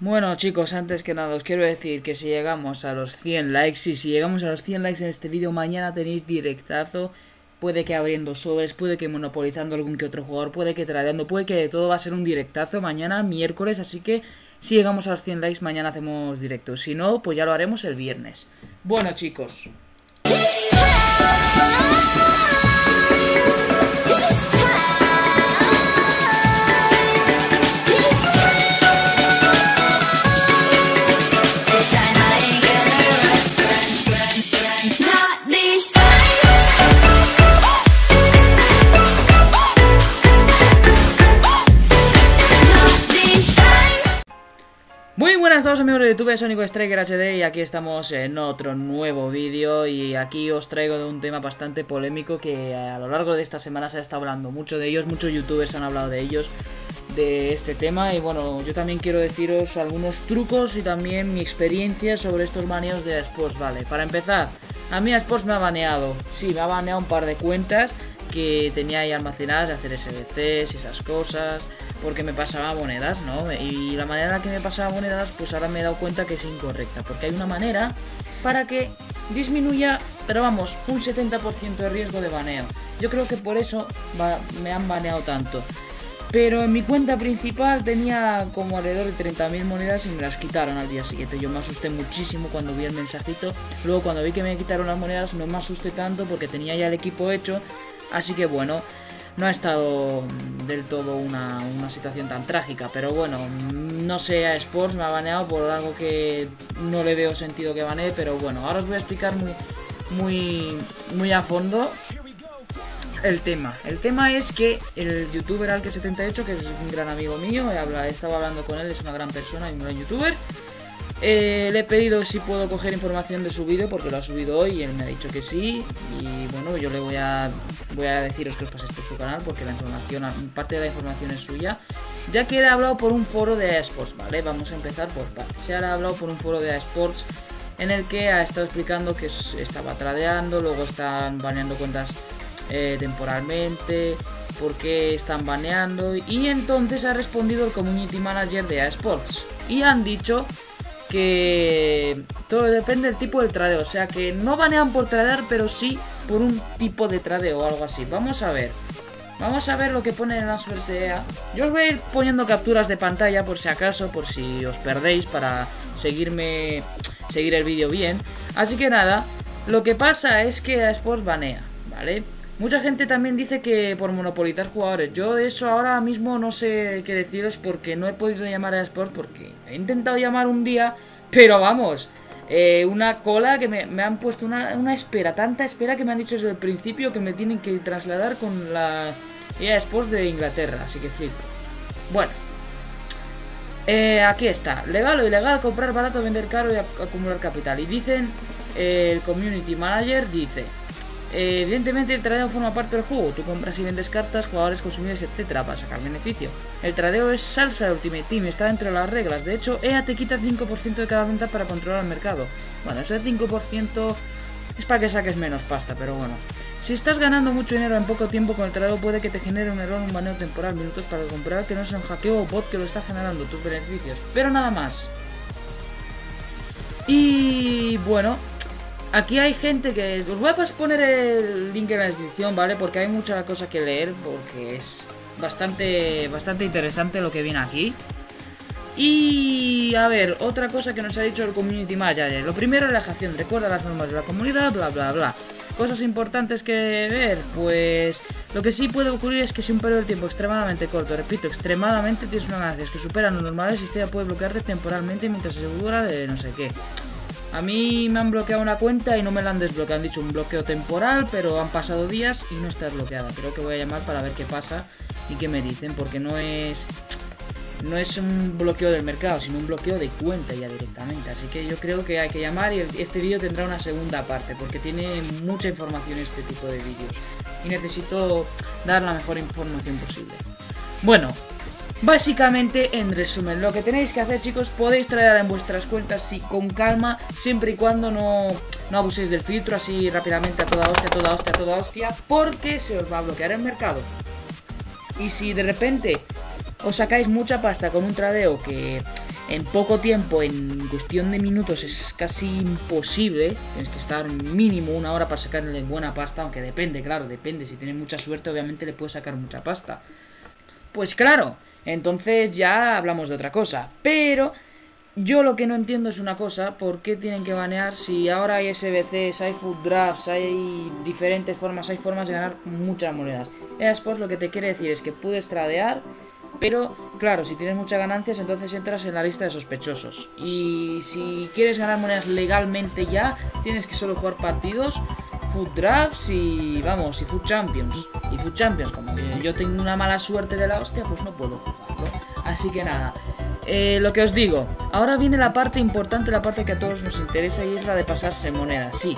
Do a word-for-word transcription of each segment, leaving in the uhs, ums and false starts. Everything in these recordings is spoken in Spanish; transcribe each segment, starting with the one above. Bueno chicos, antes que nada os quiero decir que si llegamos a los cien likes, y si llegamos a los cien likes en este vídeo, mañana tenéis directazo. Puede que abriendo sobres, puede que monopolizando algún que otro jugador, puede que tradeando, puede que de todo. Va a ser un directazo mañana, miércoles, así que si llegamos a los cien likes mañana hacemos directo. Si no, pues ya lo haremos el viernes. Bueno chicos, muy buenas a todos amigos de YouTube, soy Nico Striker H D y aquí estamos en otro nuevo vídeo. Y aquí os traigo de un tema bastante polémico que a lo largo de esta semana se ha estado hablando mucho de ellos, muchos youtubers han hablado de ellos, de este tema. Y bueno, yo también quiero deciros algunos trucos y también mi experiencia sobre estos baneos de Sports, ¿vale? Para empezar, a mí Sports me ha baneado, sí, me ha baneado un par de cuentas que tenía ahí almacenadas de hacer S B Cs y esas cosas, porque me pasaba monedas, ¿no? Y la manera en la que me pasaba monedas, pues ahora me he dado cuenta que es incorrecta, porque hay una manera para que disminuya, pero vamos, un setenta por ciento de riesgo de baneo. Yo creo que por eso va, me han baneado tanto. Pero en mi cuenta principal tenía como alrededor de treinta mil monedas y me las quitaron al día siguiente. Yo me asusté muchísimo cuando vi el mensajito. Luego cuando vi que me quitaron las monedas no me asusté tanto porque tenía ya el equipo hecho. Así que bueno, no ha estado del todo una, una situación tan trágica. Pero bueno, no sé, a Sports me ha baneado por algo que no le veo sentido que banee. Pero bueno, ahora os voy a explicar muy, muy, muy a fondo el tema. El tema es que el youtuber Alke setenta y ocho, que es un gran amigo mío, he hablado, he estado hablando con él, es una gran persona y un gran youtuber. Eh, le he pedido si puedo coger información de su vídeo porque lo ha subido hoy y él me ha dicho que sí. Y bueno, yo le voy a voy a deciros que os paséis por su canal porque la información, parte de la información es suya, ya que él ha hablado por un foro de E A Sports, ¿vale? Vamos a empezar por partes. Se ha hablado por un foro de E A Sports en el que ha estado explicando que estaba tradeando, luego están baneando cuentas eh, temporalmente, porque están baneando. Y entonces ha respondido el community manager de E A Sports y han dicho que todo depende del tipo del tradeo, o sea que no banean por tradear, pero sí por un tipo de tradeo o algo así. Vamos a ver, vamos a ver lo que pone en las webs de E A. Yo os voy a ir poniendo capturas de pantalla por si acaso, por si os perdéis, para seguirme, seguir el vídeo bien. Así que nada, lo que pasa es que E A Sports banea, ¿vale? Mucha gente también dice que por monopolizar jugadores. Yo de eso ahora mismo no sé qué deciros porque no he podido llamar a Sports, porque he intentado llamar un día, pero vamos, eh, una cola que me, me han puesto una, una espera, tanta espera que me han dicho desde el principio que me tienen que trasladar con la E A Sports de Inglaterra, así que flipo. Bueno, eh, aquí está, legal o ilegal, comprar barato, vender caro y acumular capital. Y dicen, eh, el community manager dice... Eh, evidentemente el tradeo forma parte del juego. Tú compras y vendes cartas, jugadores, consumidores, etcétera, para sacar beneficio. El tradeo es salsa de Ultimate Team, está dentro de las reglas. De hecho, E A te quita el cinco por ciento de cada venta para controlar el mercado. Bueno, ese cinco por ciento es para que saques menos pasta, pero bueno. Si estás ganando mucho dinero en poco tiempo con el tradeo, puede que te genere un error, un baneo temporal, minutos para comprar, que no sea un hackeo o bot que lo está generando, tus beneficios, pero nada más. Y bueno, aquí hay gente que... Os voy a poner el link en la descripción, ¿vale? Porque hay mucha cosa que leer, porque es bastante, bastante interesante lo que viene aquí. Y... a ver, otra cosa que nos ha dicho el community manager. Lo primero, relajación. Recuerda las normas de la comunidad, bla, bla, bla. Cosas importantes que ver, pues... Lo que sí puede ocurrir es que si un periodo de tiempo extremadamente corto, repito, extremadamente, tienes una ganancia que supera lo normal, el sistema puede bloquearte temporalmente mientras se asegura de no sé qué. A mí me han bloqueado una cuenta y no me la han desbloqueado, han dicho un bloqueo temporal, pero han pasado días y no está desbloqueada. Creo que voy a llamar para ver qué pasa y qué me dicen, porque no es no es un bloqueo del mercado, sino un bloqueo de cuenta ya directamente. Así que yo creo que hay que llamar y este vídeo tendrá una segunda parte, porque tiene mucha información este tipo de vídeos y necesito dar la mejor información posible. Bueno, básicamente, en resumen, lo que tenéis que hacer, chicos, podéis traer en vuestras cuentas sí, con calma, siempre y cuando no, no abuséis del filtro así rápidamente a toda hostia, a toda hostia, a toda hostia, porque se os va a bloquear el mercado. Y si de repente os sacáis mucha pasta con un tradeo que en poco tiempo, en cuestión de minutos, es casi imposible. Tienes que estar mínimo una hora para sacarle buena pasta, aunque depende, claro, depende. Si tienes mucha suerte, obviamente le puedes sacar mucha pasta. Pues claro, entonces ya hablamos de otra cosa. Pero yo lo que no entiendo es una cosa, ¿por qué tienen que banear si ahora hay S B Cs, hay food drafts, hay diferentes formas, hay formas de ganar muchas monedas? E A Sports lo que te quiere decir es que puedes tradear, pero claro, si tienes muchas ganancias, entonces entras en la lista de sospechosos. Y si quieres ganar monedas legalmente ya, tienes que solo jugar partidos, food drafts y vamos, y food champions. Y food champions, como que yo tengo una mala suerte de la hostia, pues no puedo jugarlo. Así que nada, eh, lo que os digo, ahora viene la parte importante, la parte que a todos nos interesa, y es la de pasarse monedas, sí.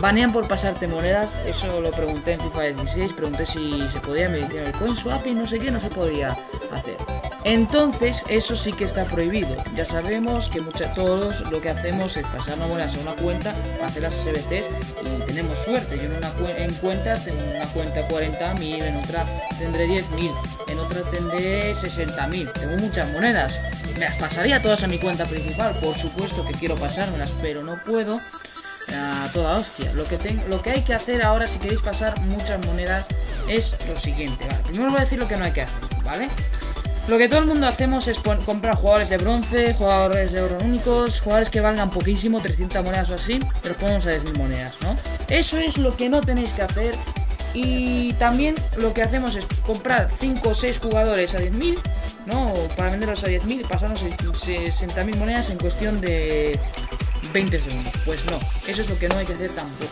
Banean por pasarte monedas, eso lo pregunté en FIFA dieciséis, pregunté si se podía, me dijeron el coin swap y no sé qué, no se podía hacer. Entonces, eso sí que está prohibido. Ya sabemos que mucha, todos lo que hacemos es pasarnos monedas a una cuenta, hacer las S B Cs y tenemos suerte. Yo en, una, en cuentas tengo una cuenta cuarenta mil, en otra tendré diez mil, en otra tendré sesenta mil. Tengo muchas monedas, me las pasaría todas a mi cuenta principal, por supuesto que quiero pasármelas, pero no puedo. A toda hostia, lo que, tengo, lo que hay que hacer ahora si queréis pasar muchas monedas es lo siguiente, ¿vale? Primero os voy a decir lo que no hay que hacer, ¿vale? Lo que todo el mundo hacemos es comprar jugadores de bronce, jugadores de oro únicos, jugadores que valgan poquísimo, trescientas monedas o así, pero ponemos a diez mil monedas, ¿no? Eso es lo que no tenéis que hacer. Y también lo que hacemos es comprar cinco o seis jugadores a diez mil, ¿no? Para venderlos a diez mil y pasarnos sesenta mil monedas en cuestión de veinte segundos. Pues no, eso es lo que no hay que hacer tampoco.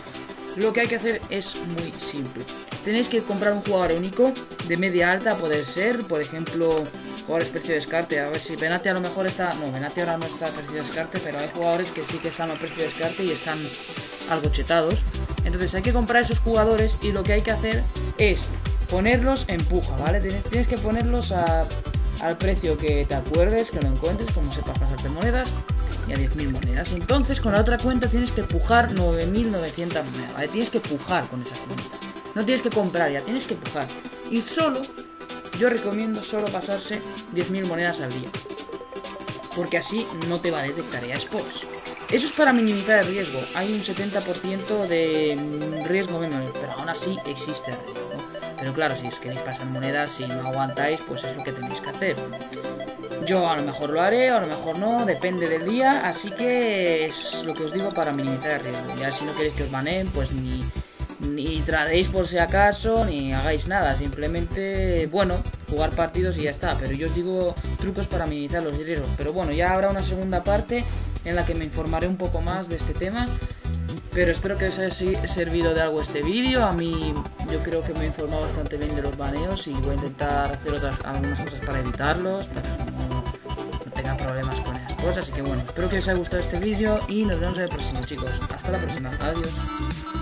Lo que hay que hacer es muy simple. Tenéis que comprar un jugador único de media alta, a poder ser, por ejemplo, jugadores precio de descarte. A ver si Benate a lo mejor está... No, Benate ahora no está a precio de descarte, pero hay jugadores que sí que están a precio de descarte y están algo chetados. Entonces hay que comprar esos jugadores y lo que hay que hacer es ponerlos en puja, ¿vale? Tienes que ponerlos a, al precio que te acuerdes, que lo encuentres, como sepas pasarte monedas, y a diez mil monedas. Entonces con la otra cuenta tienes que pujar nueve mil novecientas monedas, ¿vale? Tienes que pujar con esa cuenta. No tienes que comprar ya, tienes que pujar. Y solo, yo recomiendo solo pasarse diez mil monedas al día, porque así no te va a detectar E A Sports. Eso es para minimizar el riesgo. Hay un setenta por ciento de riesgo menos, pero aún así existe el riesgo, ¿no? Pero claro, si os queréis pasar monedas y no aguantáis, pues es lo que tenéis que hacer. Yo a lo mejor lo haré, a lo mejor no, depende del día, así que es lo que os digo para minimizar el riesgo. Ya si no queréis que os baneen, pues ni, ni tradéis por si acaso, ni hagáis nada, simplemente, bueno, jugar partidos y ya está. Pero yo os digo trucos para minimizar los riesgos. Pero bueno, ya habrá una segunda parte en la que me informaré un poco más de este tema. Pero espero que os haya servido de algo este vídeo. A mí yo creo que me he informado bastante bien de los baneos y voy a intentar hacer otras algunas cosas para evitarlos, para que no, no tenga problemas con esas cosas. Así que bueno, espero que os haya gustado este vídeo y nos vemos en el próximo, chicos. Hasta la próxima. Adiós.